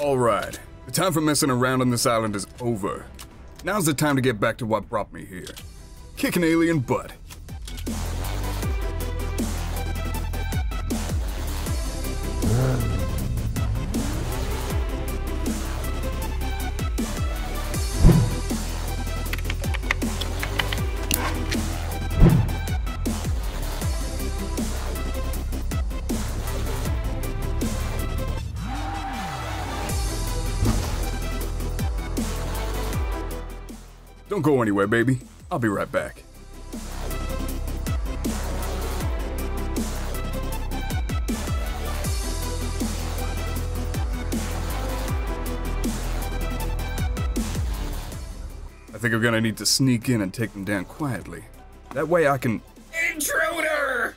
Alright, the time for messing around on this island is over. Now's the time to get back to what brought me here. Kick an alien butt. Don't go anywhere, baby. I'll be right back. I think I'm gonna need to sneak in and take them down quietly. That way I can... Intruder!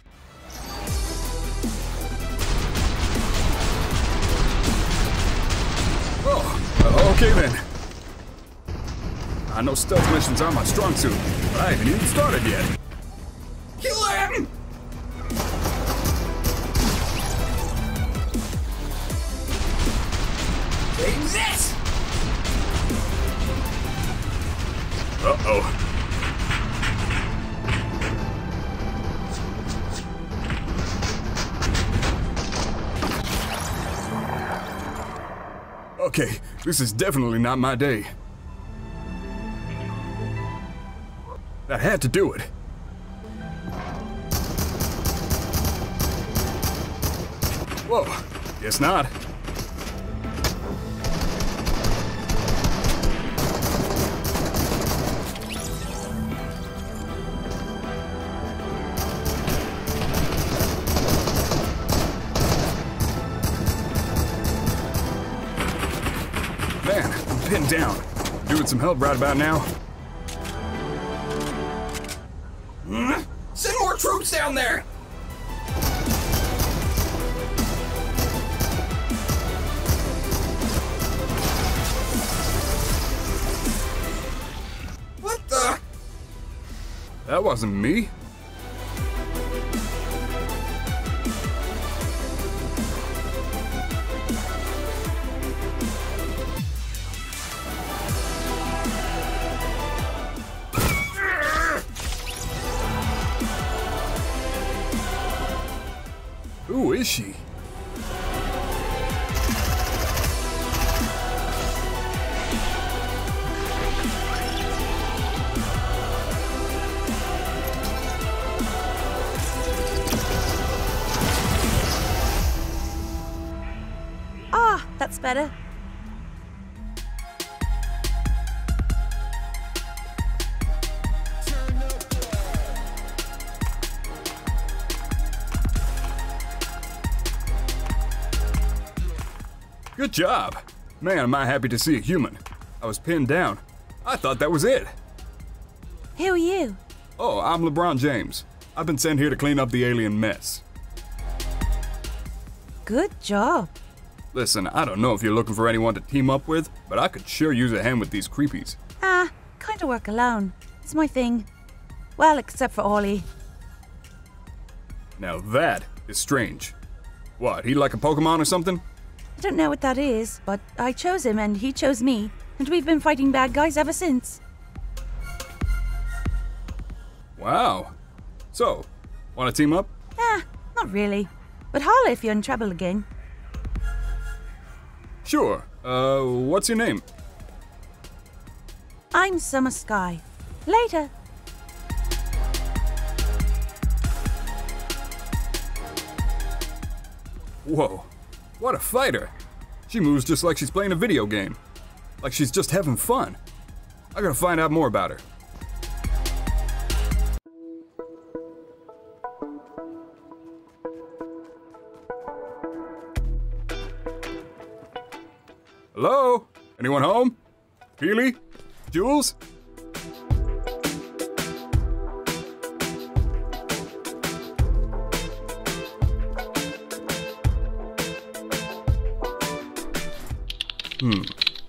Oh, okay then. I know stealth missions are my strong suit, but I haven't even started yet. Kill him! Take this! Uh-oh. Okay, this is definitely not my day. I had to do it. Whoa, guess not. Man, I'm pinned down. Doing some help right about now. Send more troops down there! What the? That wasn't me. Who is she? Ah, that's better. Good job. Man, am I happy to see a human. I was pinned down. I thought that was it. Who are you? Oh, I'm LeBron James. I've been sent here to clean up the alien mess. Good job. Listen, I don't know if you're looking for anyone to team up with, but I could sure use a hand with these creepies. Kinda work alone. It's my thing. Well, except for Ollie. Now that is strange. What, he like a Pokemon or something? I don't know what that is, but I chose him and he chose me, and we've been fighting bad guys ever since. Wow. So, wanna team up? Not really. But holler if you're in trouble again. Sure. What's your name? I'm Summer Skye. Later. Whoa. What a fighter! She moves just like she's playing a video game. Like she's just having fun. I gotta find out more about her. Hello? Anyone home? Peely? Jules?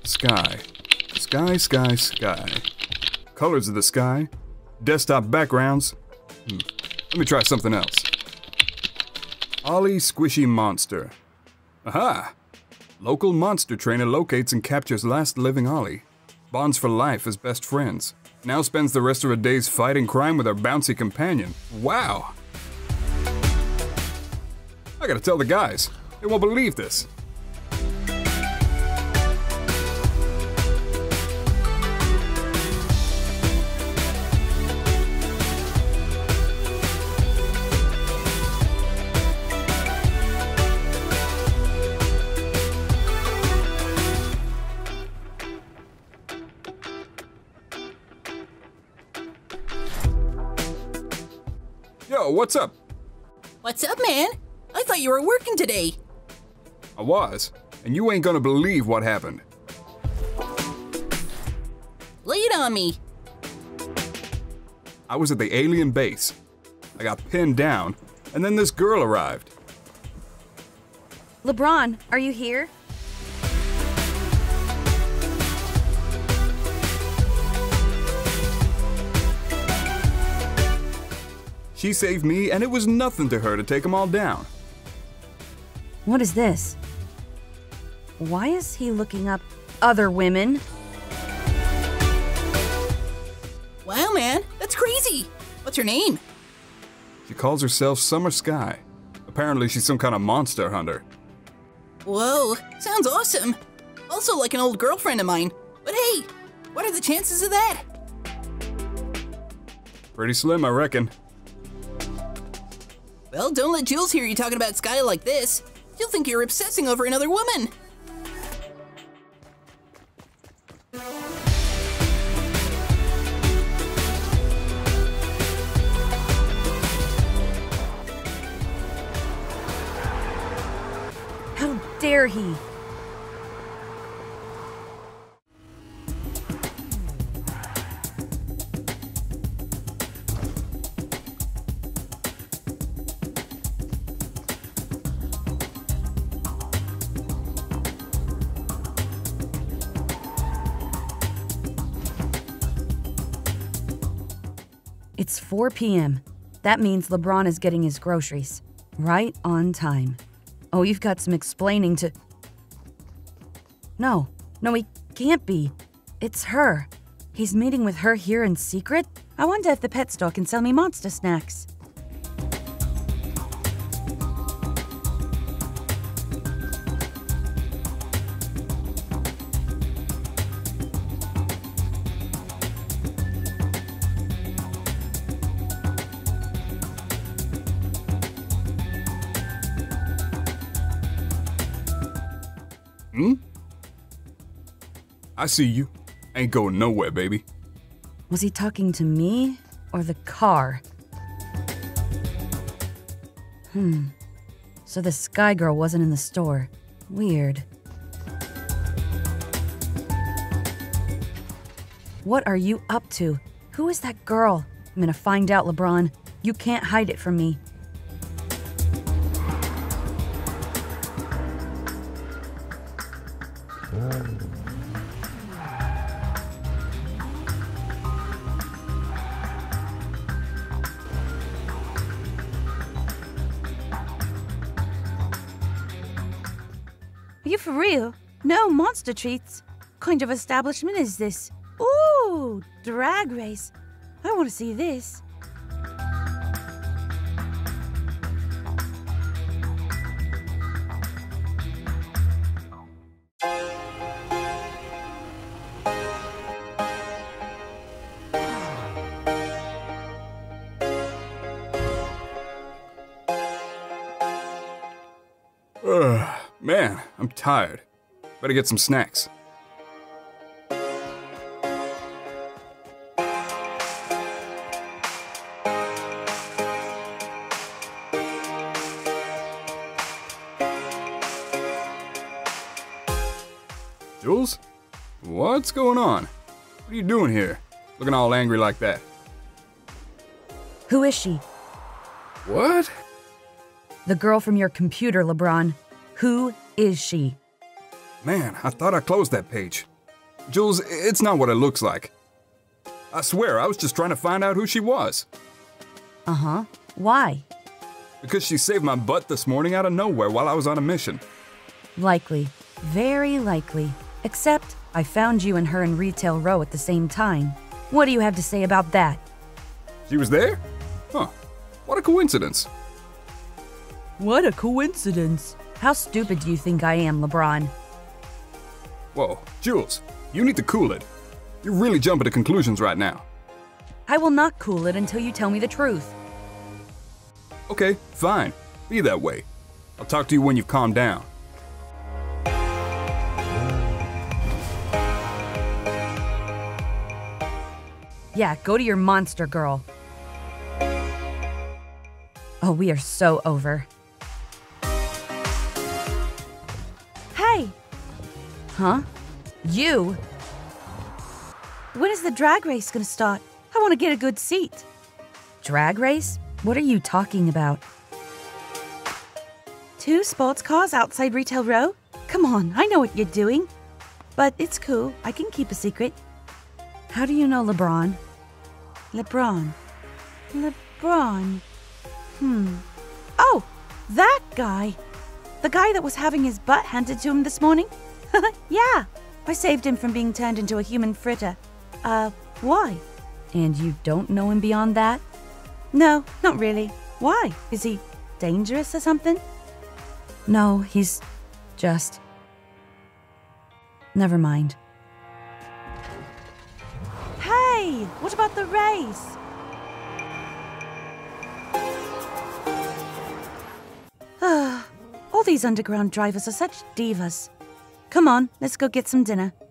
Sky. Sky, sky, sky. Colors of the sky. Desktop backgrounds. Let me try something else. Ollie Squishy Monster. Aha! Local monster trainer locates and captures last living Ollie. Bonds for life as best friends. Now spends the rest of her days fighting crime with her bouncy companion. Wow! I gotta tell the guys. They won't believe this. Yo, what's up? What's up, man? I thought you were working today. I was, and you ain't gonna believe what happened. Lay it on me. I was at the alien base. I got pinned down, and then this girl arrived. LeBron, are you here? She saved me, and it was nothing to her to take them all down. What is this? Why is he looking up other women? Wow, man, that's crazy! What's her name? She calls herself Summer Skye. Apparently she's some kind of monster hunter. Whoa, sounds awesome! Also like an old girlfriend of mine. But hey, what are the chances of that? Pretty slim, I reckon. Well, don't let Jules hear you talking about Skye like this. She'll think you're obsessing over another woman. How dare he? It's 4 p.m. That means LeBron is getting his groceries. Right on time. Oh, you've got some explaining to... No, he can't be. It's her. He's meeting with her here in secret? I wonder if the pet store can sell me monster snacks. Hmm? I see you. Ain't going nowhere, baby. Was he talking to me or the car? So the Skye girl wasn't in the store. Weird. What are you up to? Who is that girl? I'm gonna find out, LeBron. You can't hide it from me. Are you for real? No monster treats? What kind of establishment is this? Ooh, drag race. I want to see this. Man, I'm tired. Better get some snacks. Jules? What's going on? What are you doing here? Looking all angry like that. Who is she? What? The girl from your computer, LeBron. Who is she? Man, I thought I closed that page. Jules, it's not what it looks like. I swear, I was just trying to find out who she was. Uh-huh. Why? Because she saved my butt this morning out of nowhere while I was on a mission. Likely. Very likely. Except, I found you and her in Retail Row at the same time. What do you have to say about that? She was there? Huh. What a coincidence. What a coincidence. How stupid do you think I am, LeBron? Whoa, Jules, you need to cool it. You're really jumping to conclusions right now. I will not cool it until you tell me the truth. Okay, fine. Be that way. I'll talk to you when you've calmed down. Yeah, go to your monster girl. Oh, we are so over. Hey! Huh? You? When is the drag race gonna start? I wanna get a good seat. Drag race? What are you talking about? 2 sports cars outside Retail Row? Come on, I know what you're doing. But it's cool, I can keep a secret. How do you know LeBron? LeBron. Oh, that guy. The guy that was having his butt handed to him this morning? Yeah, I saved him from being turned into a human fritter. Why? And you don't know him beyond that? No, not really. Why? Is he dangerous or something? No, he's just... Never mind. Hey, what about the race? All these underground drivers are such divas. Come on, let's go get some dinner.